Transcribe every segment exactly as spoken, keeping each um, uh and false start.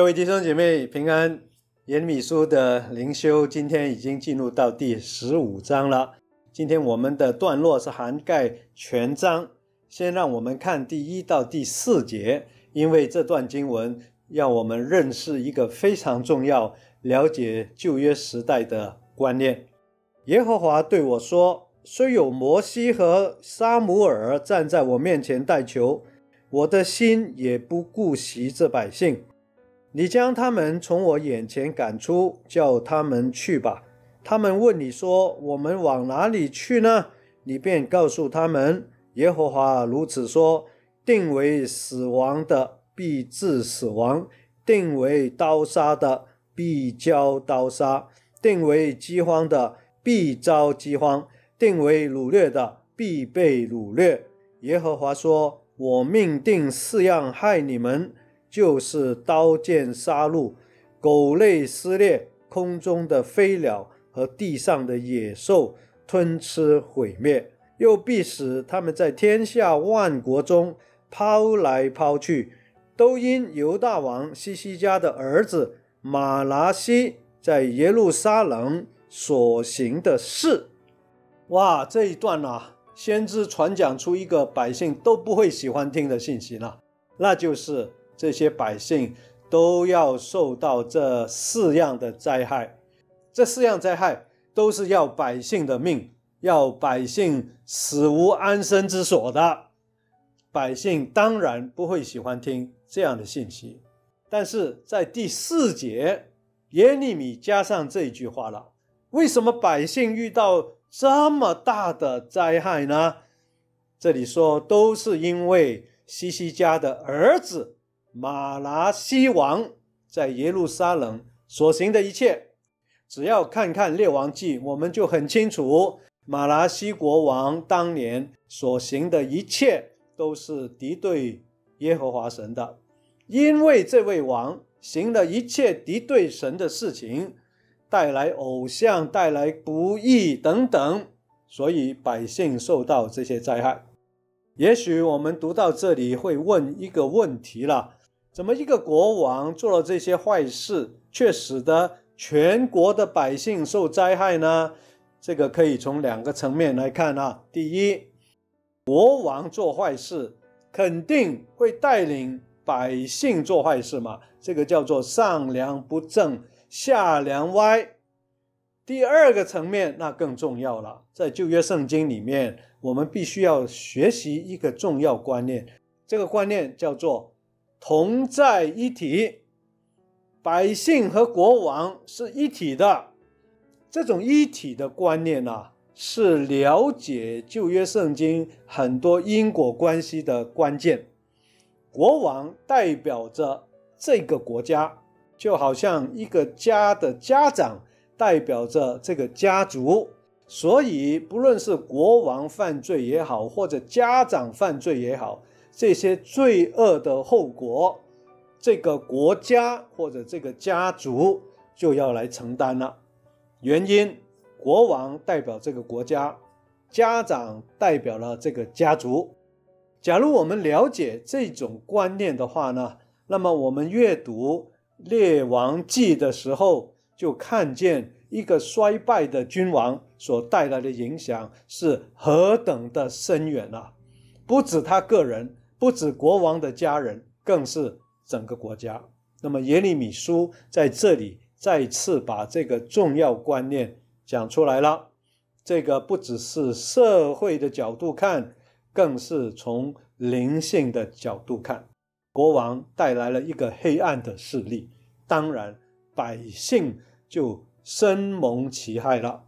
各位弟兄姐妹平安，耶利米书的灵修今天已经进入到第十五章了。今天我们的段落是涵盖全章，先让我们看第一到第四节，因为这段经文要我们认识一个非常重要、了解旧约时代的观念。耶和华对我说：虽有摩西和撒母耳站在我面前代求，我的心也不顾惜这百姓。你将他们从我眼前赶出，叫他们去吧。他们问你说，我们往哪里去呢？你便告诉他们，耶和华如此说，定为死亡的必致死亡，定为刀杀的必遭刀杀，定为饥荒的必遭饥荒，定为掳掠的必被掳掠。耶和华说，我命定四样害你们，就是刀剑杀戮、狗类撕裂、空中的飞鸟和地上的野兽吞吃毁灭，又必使他们在天下万国中抛来抛去，都因犹大王希西家的儿子马拿西在耶路撒冷所行的事。哇，这一段啊，先知传讲出一个百姓都不会喜欢听的信息了，那就是这些百姓都要受到这四样的灾害，这四样灾害都是要百姓的命，要百姓死无安身之所的。百姓当然不会喜欢听这样的信息，但是在第四节，耶利米加上这一句话了。为什么百姓遇到这么大的灾害呢？这里说都是因为希西家的儿子马拿西王在耶路撒冷所行的一切。只要看看列王记，我们就很清楚，马拿西国王当年所行的一切都是敌对耶和华神的。因为这位王行了一切敌对神的事情，带来偶像，带来不义等等，所以百姓受到这些灾害。也许我们读到这里会问一个问题了，怎么一个国王做了这些坏事，却使得全国的百姓受灾害呢？这个可以从两个层面来看啊。第一，国王做坏事肯定会带领百姓做坏事嘛，这个叫做上梁不正下梁歪。第二个层面那更重要了，在旧约圣经里面，我们必须要学习一个重要观念，这个观念叫做同在一体。百姓和国王是一体的，这种一体的观念啊，是了解旧约圣经很多因果关系的关键。国王代表着这个国家，就好像一个家的家长代表着这个家族。所以不论是国王犯罪也好，或者家长犯罪也好，这些罪恶的后果，这个国家或者这个家族就要来承担了。原因，国王代表这个国家，家长代表了这个家族。假如我们了解这种观念的话呢，那么我们阅读列王记的时候，就看见一个衰败的君王所带来的影响是何等的深远啊！不止他个人，不止国王的家人，更是整个国家。那么耶利米书在这里再次把这个重要观念讲出来了。这个不只是社会的角度看，更是从灵性的角度看。国王带来了一个黑暗的势力，当然百姓就深蒙其害了。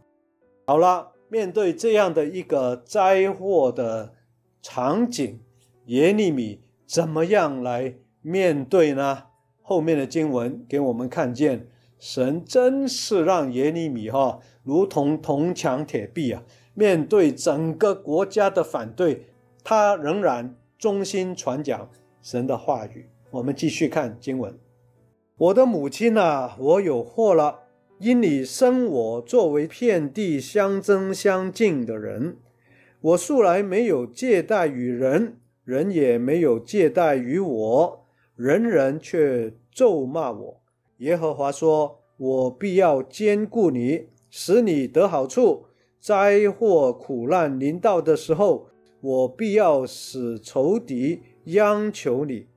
好了，面对这样的一个灾祸的场景，耶利米怎么样来面对呢？后面的经文给我们看见，神真是让耶利米、哦、如同铜墙铁壁啊！面对整个国家的反对，他仍然忠心传讲神的话语。我们继续看经文。我的母亲啊，我有祸了，因你生我作为遍地相争相近的人。我素来没有借贷于人，人也没有借贷于我。人人却咒骂我。耶和华说，我必要坚固你，使你得好处。灾祸苦难临到的时候，我必要使仇敌央求你。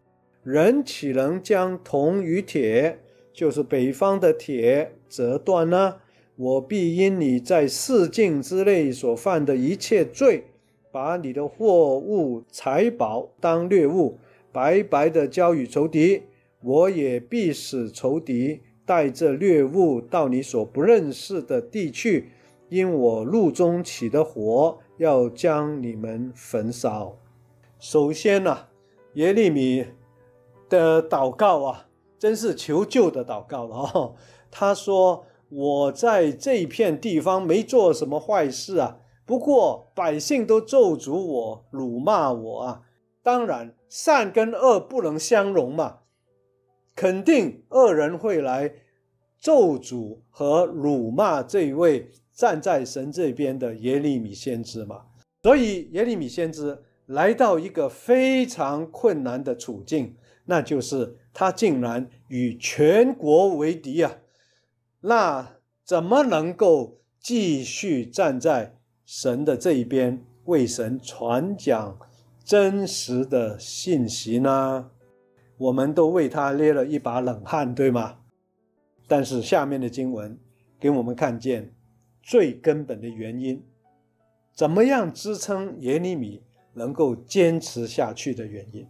人岂能将铜与铁，就是北方的铁折断呢？我必因你在四境之内所犯的一切罪，把你的货物财宝当掠物，白白的交与仇敌。我也必使仇敌带着掠物到你所不认识的地去，因我路中起的火要将你们焚烧。首先啊，耶利米的祷告啊，真是求救的祷告了哦。他说，我在这片地方没做什么坏事啊，不过百姓都咒诅我，辱骂我啊。当然善跟恶不能相容嘛，肯定恶人会来咒诅和辱骂这一位站在神这边的耶利米先知嘛。所以耶利米先知来到一个非常困难的处境，那就是他竟然与全国为敌啊，那怎么能够继续站在神的这一边，为神传讲真实的信息呢？我们都为他捏了一把冷汗，对吗？但是下面的经文给我们看见最根本的原因，怎么样支撑耶利米能够坚持下去的原因。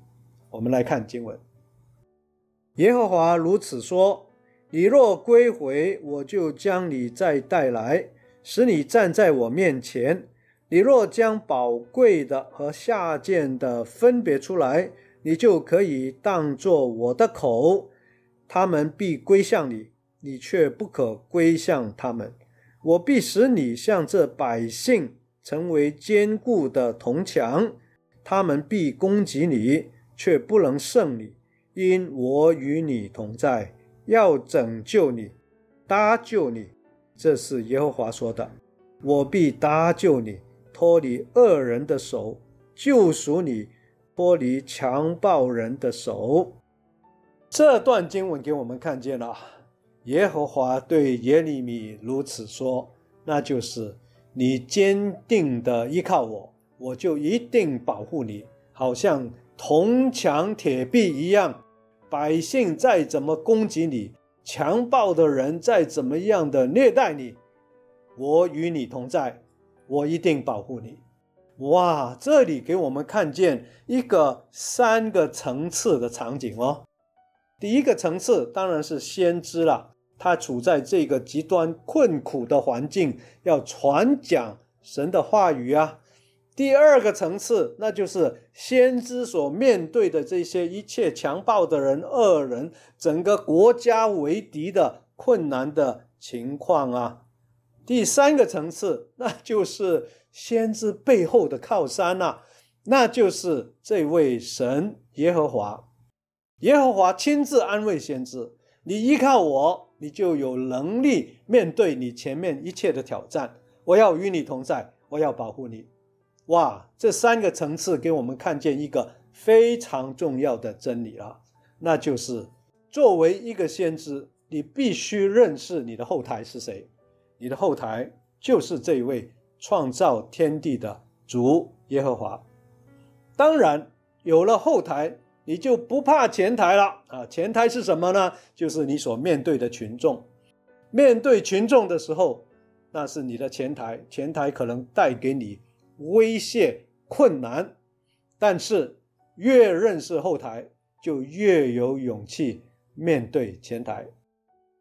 我们来看经文，耶和华如此说，你若归回，我就将你再带来，使你站在我面前。你若将宝贵的和下贱的分别出来，你就可以当作我的口，他们必归向你，你却不可归向他们。我必使你向这百姓成为坚固的铜墙，他们必攻击你，却不能胜你，因我与你同在，要拯救你，搭救你。这是耶和华说的，我必搭救你，脱离恶人的手，救赎你，脱离强暴人的手。这段经文给我们看见了，耶和华对耶利米如此说，那就是你坚定的依靠我，我就一定保护你。好像铜墙铁壁一样，百姓再怎么攻击你，强暴的人再怎么样的虐待你，我与你同在，我一定保护你。哇，这里给我们看见一个三个层次的场景哦。第一个层次当然是先知啦，他处在这个极端困苦的环境，要传讲神的话语啊。第二个层次，那就是先知所面对的这些一切强暴的人、恶人，整个国家为敌的困难的情况啊。第三个层次，那就是先知背后的靠山啊，那就是这位神耶和华。耶和华亲自安慰先知，你依靠我，你就有能力面对你前面一切的挑战，我要与你同在，我要保护你。哇，这三个层次给我们看见一个非常重要的真理了，那就是作为一个先知，你必须认识你的后台是谁。你的后台就是这位创造天地的主耶和华。当然有了后台，你就不怕前台了啊！前台是什么呢？就是你所面对的群众。面对群众的时候，那是你的前台，前台可能带给你威胁困难，但是越认识后台，就越有勇气面对前台。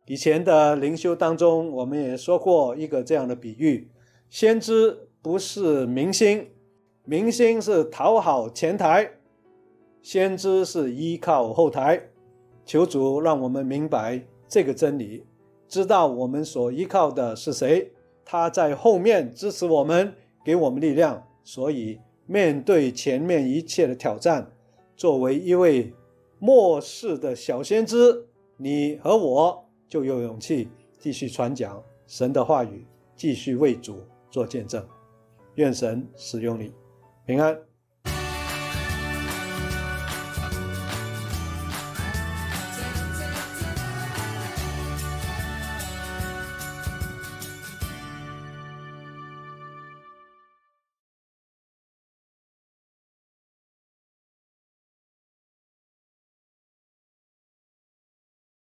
以前的灵修当中，我们也说过一个这样的比喻，先知不是明星，明星是讨好前台，先知是依靠后台。求主让我们明白这个真理，知道我们所依靠的是谁，他在后面支持我们，给我们力量，所以面对前面一切的挑战，作为一位末世的小先知，你和我就有勇气继续传讲神的话语，继续为主做见证。愿神使用你，平安。